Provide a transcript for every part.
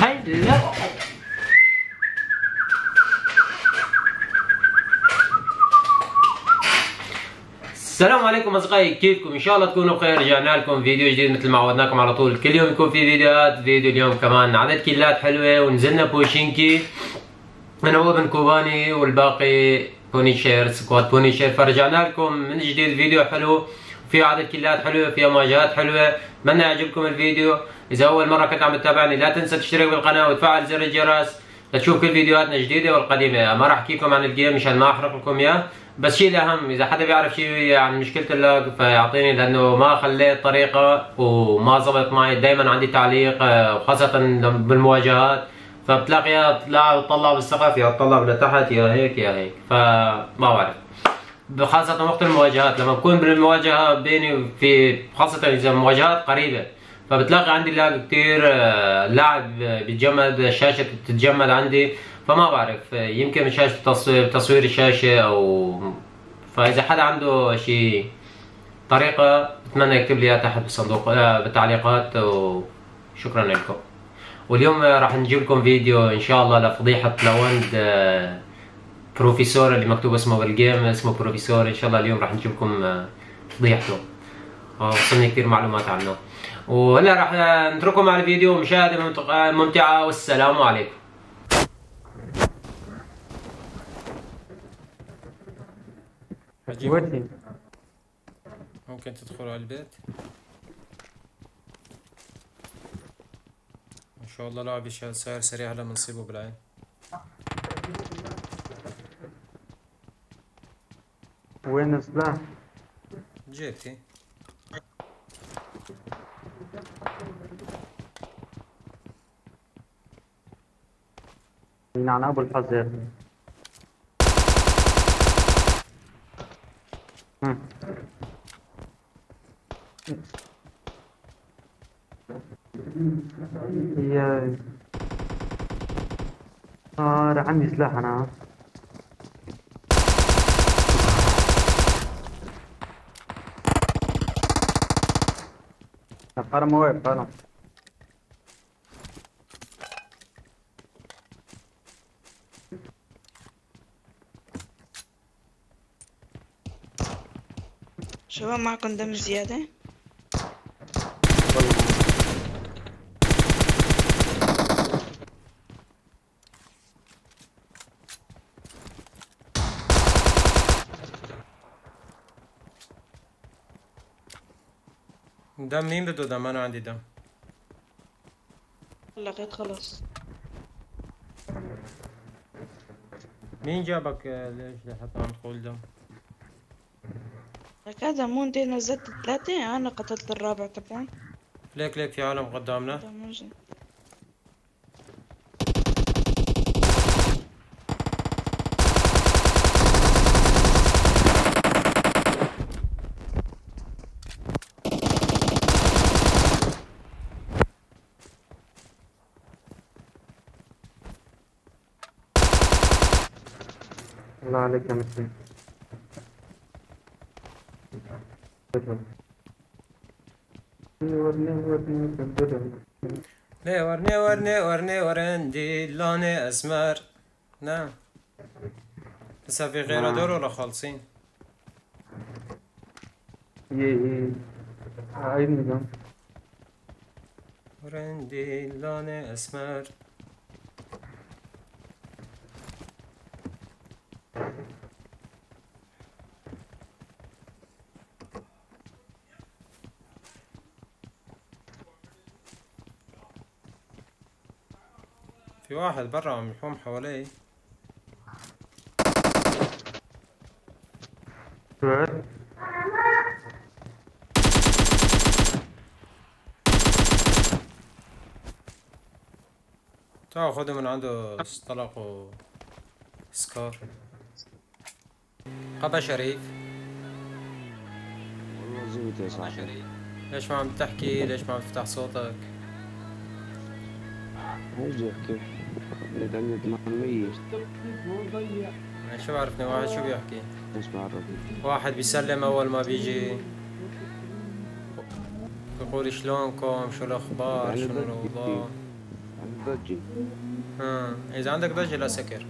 Hello. السلام عليكم اصدقائي، كيفكم؟ ان شاء الله تكونوا بخير. رجعنا لكم فيديو جديد مثل ما عودناكم على طول، كل يوم يكون في فيديوهات. فيديو اليوم كمان عدد كيلات حلوه، ونزلنا بوشينكي انا وابن كوباني والباقي بونيشير سكواد بونيشير. فرجعنا لكم من جديد فيديو حلو فيه عدد كيلات حلوه، فيها مواجهات حلوه. اتمنى يعجبكم الفيديو. اذا اول مره كنت عم تتابعني لا تنسى تشترك بالقناه وتفعل زر الجرس لتشوف كل فيديوهاتنا الجديده والقديمه. ما راح احكيكم عن الجيم مشان ما احرق لكم اياه، بس شيء الاهم اذا حدا بيعرف شيء عن مشكله اللاج فيعطيني، لانه ما خليت طريقه وما ظبط معي. دائما عندي تعليق وخاصه بالمواجهات، فبتلاقيها تطلع بالسقف يا تطلع لتحت يا هيك يا هيك، فما بعرف. خاصه وقت المواجهات لما بكون بالمواجهه بيني في، خاصه اذا مواجهات قريبه، فبتلاقي عندي لاج كثير، لاعب بيتجمد، الشاشه بتتجمد عندي، فما بعرف يمكن شاشة تصوير الشاشة أو. فإذا حدا عنده شي طريقة بتمنى يكتب لي إياها تحت بالصندوق بالتعليقات، وشكرا لكم. واليوم راح نجيب لكم فيديو إن شاء الله لفضيحة لوند بروفيسور اللي مكتوب اسمه بالجيم، اسمه بروفيسور. إن شاء الله اليوم راح نجيب لكم فضيحته، وصلني كثير معلومات عنه. وهلا راح نترككم على الفيديو، مشاهدة ممتعة والسلام عليكم. عجيب. ممكن تدخلوا على البيت. ان شاء الله لاعب صاير سريع لما نصيبه بالعين. وين السلاح؟ جيبتي. مين عن ابو الحظ يا اخي؟ ياي صار عندي سلاح انا. فرم وين فرم؟ شباب معكم دم زيادة؟ دم مين بده دم؟ انا عندي دم. لقيت خلاص. مين جابك ليش لحتى عم تقول دم؟ لك هذا مو انت نزلت ثلاثة، انا قتلت الرابع تبعهم. ليك ليك في عالم قدامنا. الله عليك يا مسكين. ليه ورني ورني ورني ورندي لوني اسمر. نعم لسه في غيره دور ولا خالصين؟ ايه عيني ورندي لوني اسمر. في واحد برا عم يحوم حواليه. تعالوا خذوا من عنده طلق وسكار. قبا شريف والله زود يا صاحبي. ليش ما عم تحكي؟ ليش ما عم تفتح صوتك؟ وجهك كيف؟ لأنه 800 شو بعرفني واحد شو بيحكي؟ مش بعرف. واحد بيسلم أول ما بيجي بيقول شلونكم؟ شو الأخبار؟ شنو الأوضاع؟ الضجي. إذا عندك ضجي لا سكر.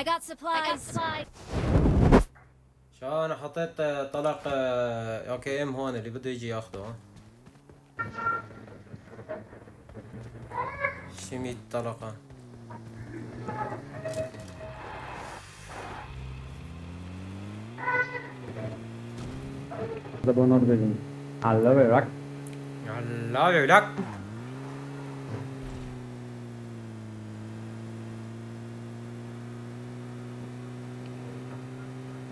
I got supplies. شو انا حطيت طلق اوكي ام هون اللي بده يجي ياخذه. 600 طلقه. ضربوا نار بجنن. على لك.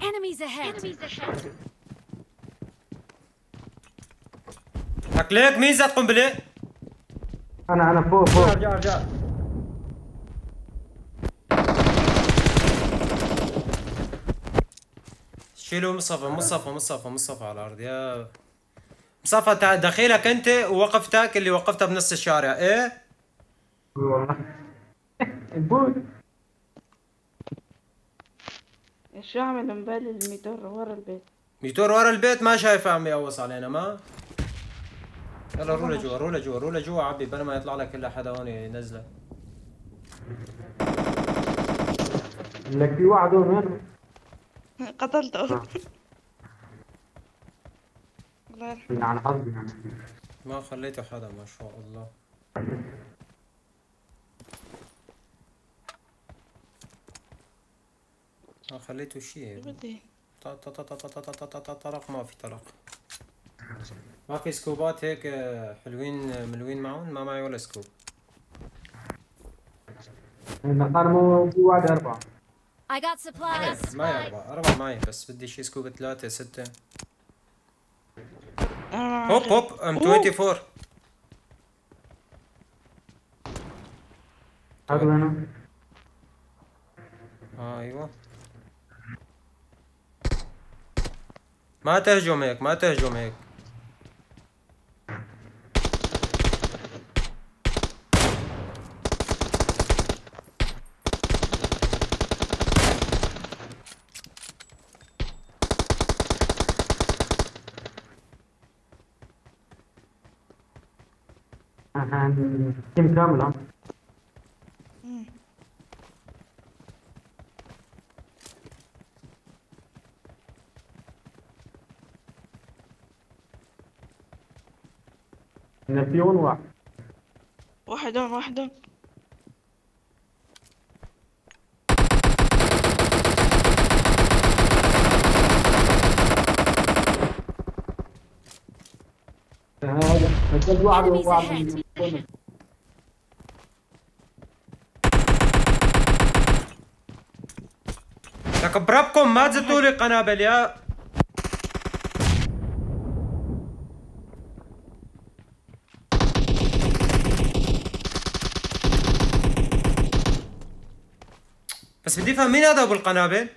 Enemies ahead. هك ليك مين زاد قنبلة؟ أنا فوق ارجع شيلوا مصطفى على الارض يا مصطفى. دخيلك انت ووقفتك اللي وقفتها بنص الشارع ايه؟ والله البول شو عمل مبالي الميتور ورا البيت؟ ميتور ورا البيت ما شايفه عم يقوص علينا ما؟ يلا رولا جوا عبي بلا ما يطلع لك الا حدا هون ينزلك. لك في واحد هون قتلته الله يرحمه. عن حظي ما خليته حدا ما شاء الله. ما خليته شيء. بدي طرق ما في طرق. ما في سكوبات هيك حلوين ملوين معهم؟ ما معي ولا سكوب. صار في واحد 4. I got supplies. معي 4 معي بس بدي شي سكوب 3 6. هوب ام 24. هذا انا. ايوه ما تهجم هيك. تيم كامل ها. نبيون واحد. هذا واحد. لك بربكم ما تزتوا لي قنابل يا بس بدي افهم مين هذا ابو القنابل؟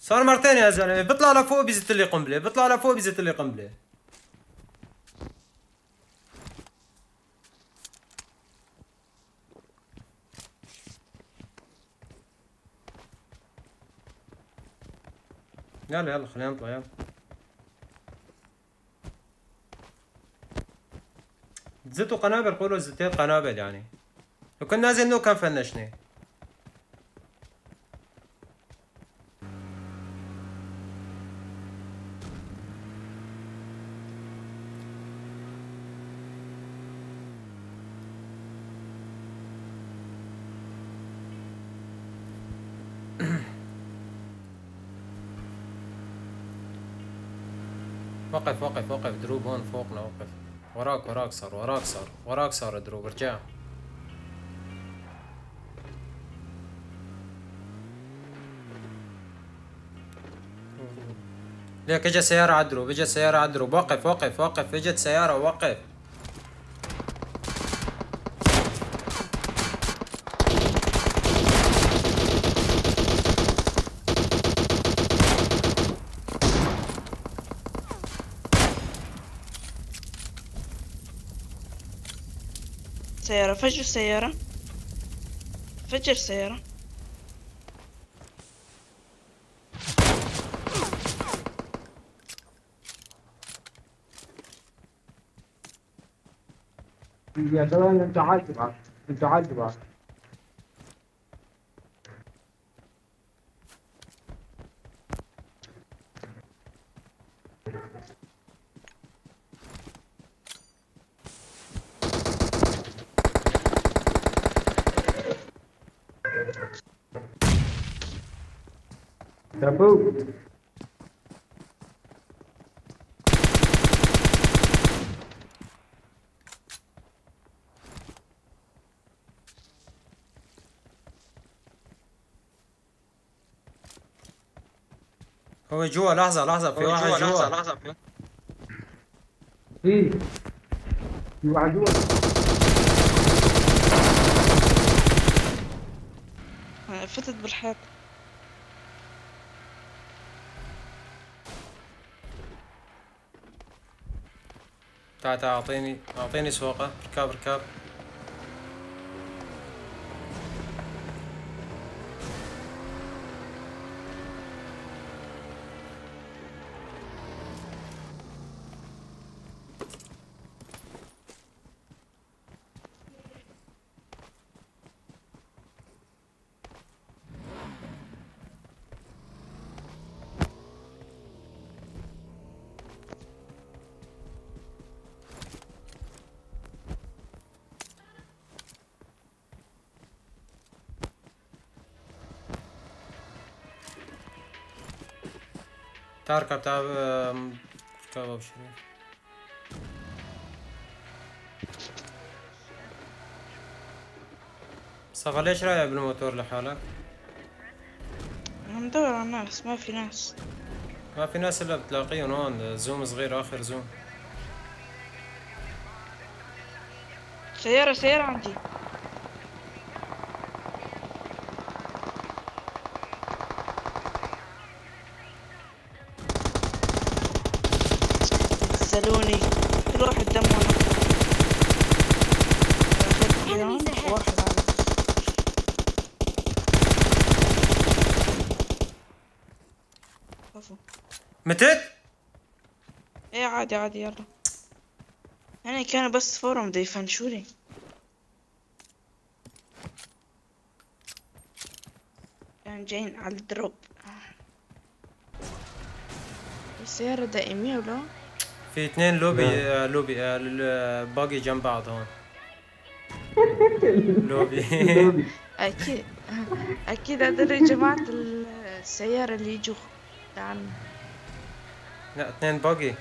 صار مرتين يا زلمه. بطلع لفوق بيزت لي قنبله يلا خلينا نطلع يلا. زتوا قنابل قولوا زتيت قنابل يعني. لو كنت نازل نو كان فنشني. وقف وقف وقف دروب هون فوقنا، وقف وراك وراك صار، وراك صار، وراك صار دروب، ارجع. ليك اجت سيارة على الدروب، اجت سيارة على الدروب، وقف وقف وقف، اجت سيارة وقف. سيارة فجر، سيارة فجر، سيارة يا زلمة. انت عالت بعد، انت عالت بعد. Taboo. هو جوا. لحظة لحظة، في واحد جوا. لحظة لحظة، في واحد جوا. فتت بالحيط. تعال تعال، اعطيني اعطيني سواقة. ركاب ركاب. تعال ركب، تعال ركب أبو شريف. مصطفى ليش رايح بالموتور لحالك؟ أنا مدور على الناس، ما في ناس، ما في ناس إلا بتلاقيهم هون. زوم صغير، آخر زوم. سيارة سيارة عندي. سألوني كل واحد دمه نفسه. واحد على متت؟ ايه عادي عادي، يلا. انا كان بس فورم دي فنشوري. كان جايين على الدروب. السيارة دائمية ولا؟ في اثنين لوبي. لوبي باقي جنب بعض هون. لوبي اكيد اكيد هذول جماعة السيارة اللي يجوا. لا اثنين باقي.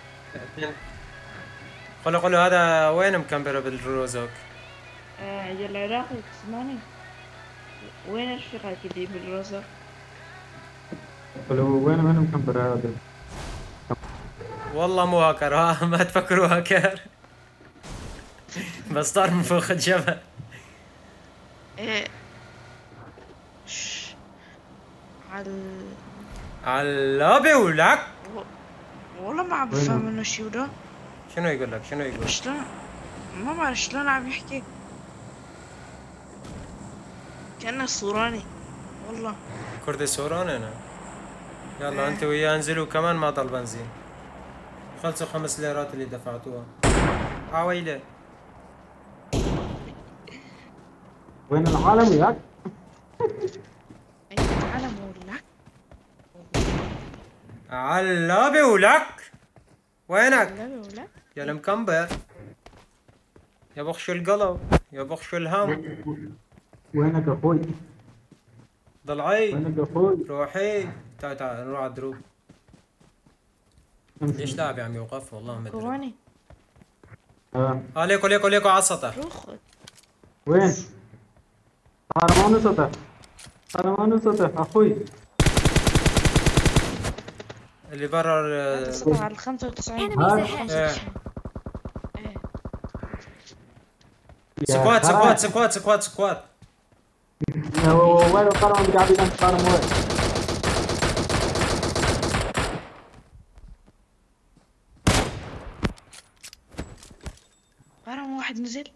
قولوا قولوا هذا وين مكمبرة بالروزوك؟ العراقي تسمعني؟ وين الشقة كذي بالروزوك؟ قولوا وين مكمبرة هذا؟ والله مو هاكر، ها ما تفكروا هاكر. بس طار من فوق الجبل. ايه على اللوبي ولك. والله ما عم بفهم منه شي ولا. شنو يقول لك؟ شنو يقول؟ شلون؟ ما بعرف شلون عم يحكي. كأنه سوراني والله. كردي سوراني انا. يلا انت وياه انزلوا، كمان ما ضل بنزين. خلصوا 5 ليرات اللي دفعتوها. عويلة وين العالم ياك؟ أين العالم ولك؟ علابي ولك؟ وينك؟ يا المكمبر يا بخش القلب يا بخش الهم. وينك يا أخوي؟ ضلعي. وينك يا أخوي؟ روحي. تعال تعال نروح على الدروب. ليش لاعبي عم يوقف والله ما ادري. هوني ليكو ليكو ليكو على السطح. وين؟ حرمان سطح حرمان سطح اخوي اللي برا السطح على 95. ايه سكوات سكوات سكوات سكوات سكوات. وين قرم قاعد يدان قرم وين؟ واحد نزل في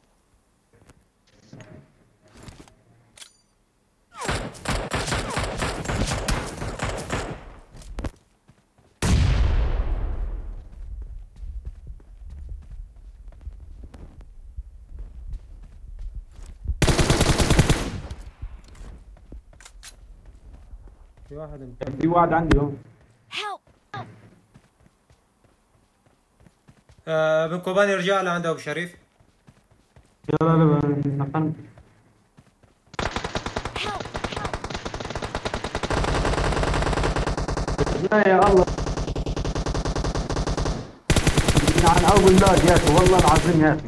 واحد في واحد عندي هون. بن كوباني رجع لعنده ابو شريف. يلا يلا نقنب. لا يا الله عن اول لاج يا اخي والله العظيم يا اخي.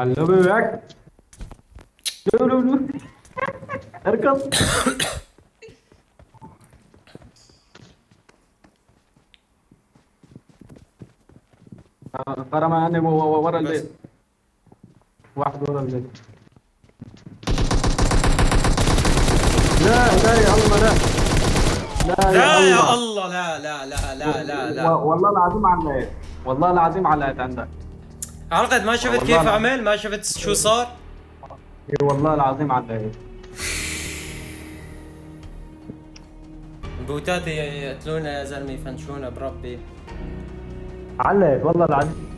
على بابك لو لو لو اركض. ترى ما انا ورا البيت واحد ورا البيت. لا لا يا الله لا لا يا الله لا لا لا لا لا لا والله العظيم علقت والله العظيم علقت عندك علقت. ما شفت كيف اعمل ما شفت شو صار. اي والله العظيم علقت. البوتات يقتلونا يا زلمه يفنشونا بربي. علقت والله العظيم.